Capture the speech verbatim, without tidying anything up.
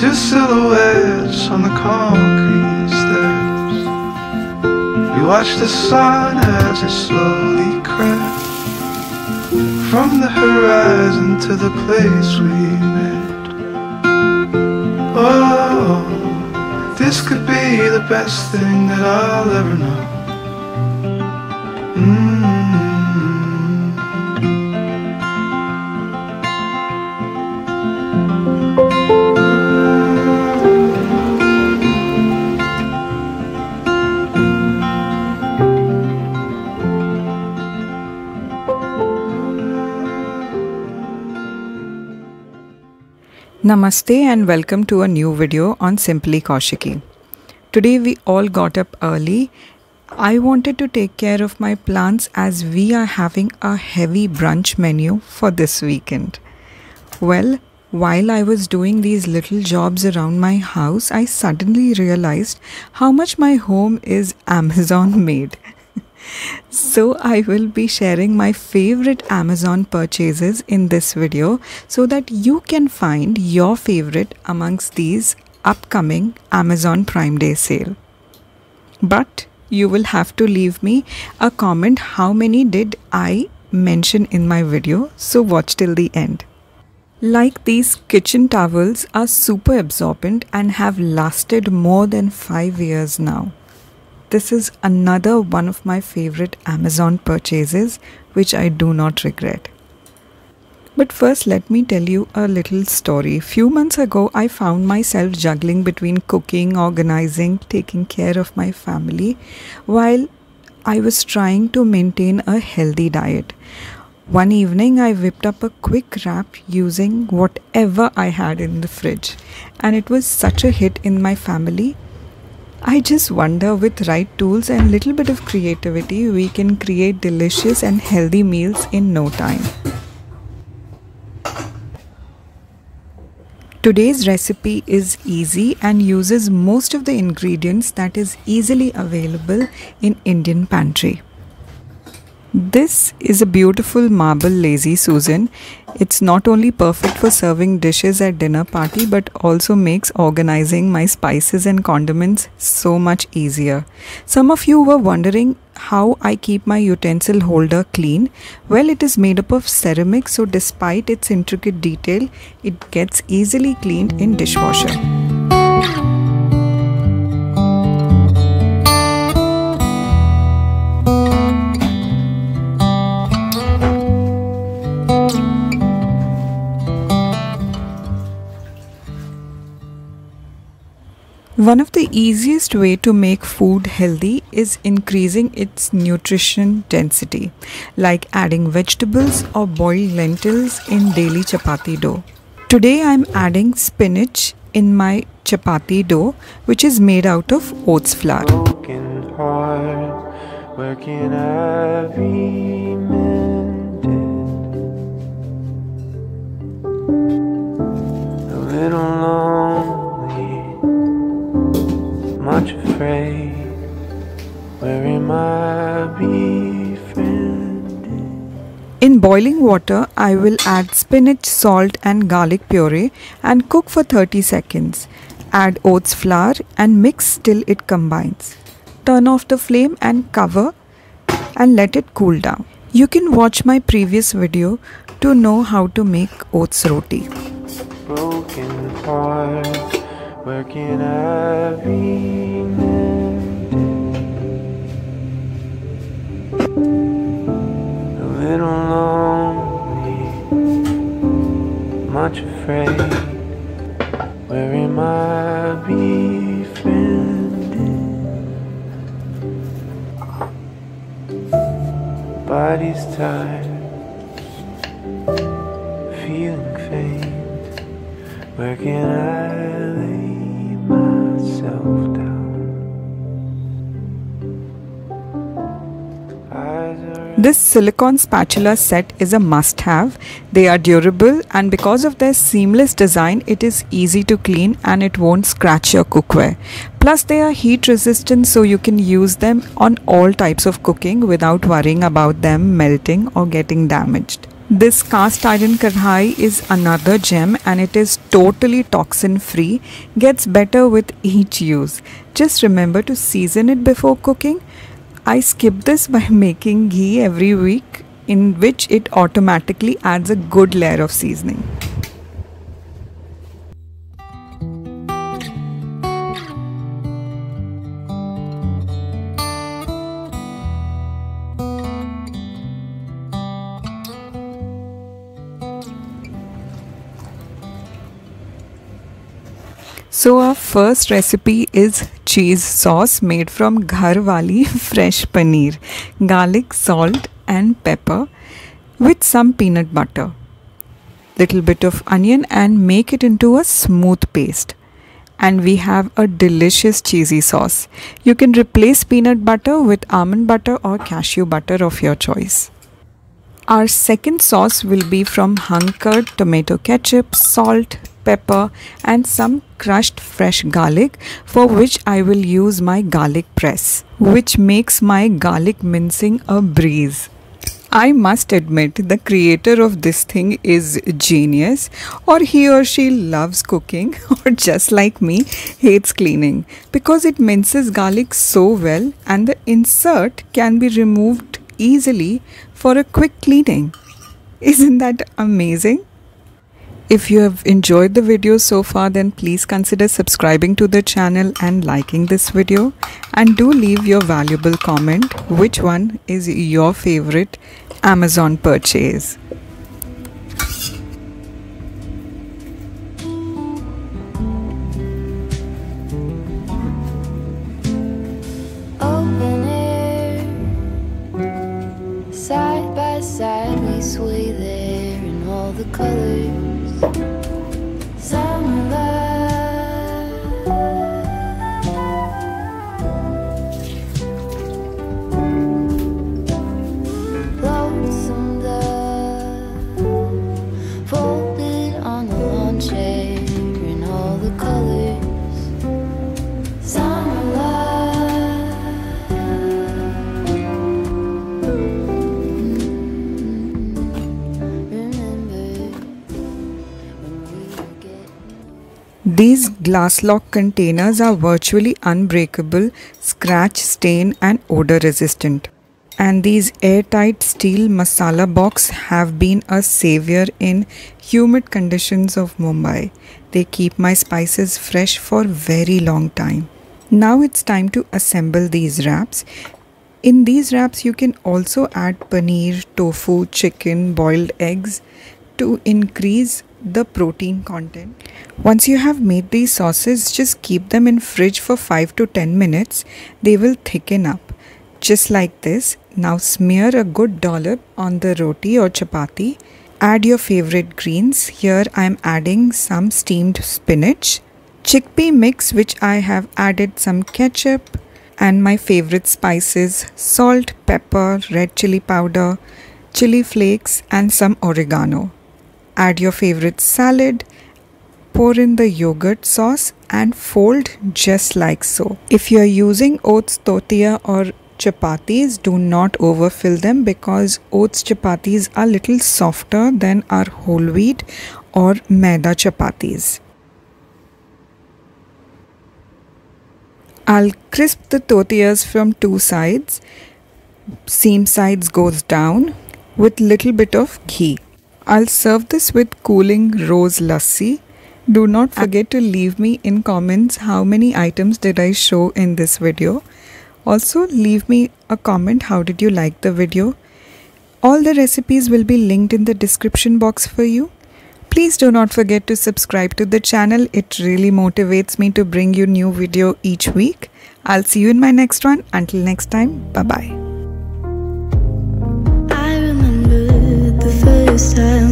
Two silhouettes on the concrete steps. We watch the sun as it slowly crept from the horizon to the place we met. Oh, this could be the best thing that I'll ever know. Namaste and welcome to a new video on Simply Kaushiki. Today we all got up early. I wanted to take care of my plants as we are having a heavy brunch menu for this weekend. Well, while I was doing these little jobs around my house, I suddenly realized how much my home is Amazon made. So I will be sharing my favorite Amazon purchases in this video so that you can find your favorite amongst these upcoming Amazon Prime Day sale. But you will have to leave me a comment how many did I mention in my video, so watch till the end. Like, these kitchen towels are super absorbent and have lasted more than five years now. This is another one of my favorite Amazon purchases which I do not regret. But first, let me tell you a little story. Few months ago, I found myself juggling between cooking, organizing, taking care of my family while I was trying to maintain a healthy diet. One evening, I whipped up a quick wrap using whatever I had in the fridge, and it was such a hit in my family. I just wonder, with right tools and little bit of creativity, we can create delicious and healthy meals in no time. Today's recipe is easy and uses most of the ingredients that is easily available in Indian pantry. This is a beautiful marble lazy Susan. It's not only perfect for serving dishes at dinner party, but also makes organizing my spices and condiments so much easier. Some of you were wondering how I keep my utensil holder clean. Well, it is made up of ceramic, so despite its intricate detail, it gets easily cleaned in dishwasher. One of the easiest way to make food healthy is increasing its nutrition density, like adding vegetables or boiled lentils in daily chapati dough. Today I'm adding spinach in my chapati dough, which is made out of oats flour. Broken heart, where can I be mended? A little long, much afraid, where am I befriended? In boiling water, I will add spinach, salt and garlic puree and cook for thirty seconds. Add oats flour and mix till it combines. Turn off the flame and cover and let it cool down. You can watch my previous video to know how to make oats roti. Broken heart, where can I be mended? A little lonely, much afraid, where am I befriended? Body's tired, feeling faint, where can I lay? This silicone spatula set is a must-have. They are durable, and because of their seamless design, it is easy to clean and it won't scratch your cookware. Plus, they are heat resistant, so you can use them on all types of cooking without worrying about them melting or getting damaged. This cast iron kadhai is another gem and it is totally toxin free, gets better with each use. Just remember to season it before cooking. I skip this by making ghee every week, in which it automatically adds a good layer of seasoning. So our first recipe is cheese sauce made from Gharwali fresh paneer, garlic, salt and pepper with some peanut butter, little bit of onion, and make it into a smooth paste. And we have a delicious cheesy sauce. You can replace peanut butter with almond butter or cashew butter of your choice. Our second sauce will be from hung curd, tomato ketchup, salt, pepper and some crushed fresh garlic, for which I will use my garlic press, which makes my garlic mincing a breeze. I must admit, the creator of this thing is genius, or he or she loves cooking, or just like me, hates cleaning, because it minces garlic so well and the insert can be removed easily for a quick cleaning. Isn't that amazing? If you have enjoyed the video so far, then please consider subscribing to the channel and liking this video, and do leave your valuable comment, which one is your favorite Amazon purchase. Open air, side by side we sway there in all the colors. Some love, lonesome love, folded on the lawn chair in all the colors. Some love, remember. These glass lock containers are virtually unbreakable, scratch, stain and odor resistant. And these airtight steel masala boxes have been a savior in humid conditions of Mumbai. They keep my spices fresh for very long time. Now it's time to assemble these wraps. In these wraps you can also add paneer, tofu, chicken, boiled eggs to increase the protein content. Once you have made these sauces, just keep them in fridge for five to ten minutes. They will thicken up just like this. Now smear a good dollop on the roti or chapati. Add your favorite greens. Here I am adding some steamed spinach, chickpea mix which I have added, some ketchup and my favorite spices, salt, pepper, red chili powder, chili flakes and some oregano. Add your favorite salad, pour in the yogurt sauce and fold just like so. If you are using oats tortilla or chapatis, do not overfill them, because oats chapatis are little softer than our whole wheat or maida chapatis. I'll crisp the tortillas from two sides. Seam sides goes down with little bit of ghee. I'll serve this with cooling rose lassi. Do not forget to leave me in comments how many items did I show in this video. Also leave me a comment, how did you like the video. All the recipes will be linked in the description box for you. Please do not forget to subscribe to the channel. It really motivates me to bring you new video each week. I'll see you in my next one. Until next time, bye bye. This time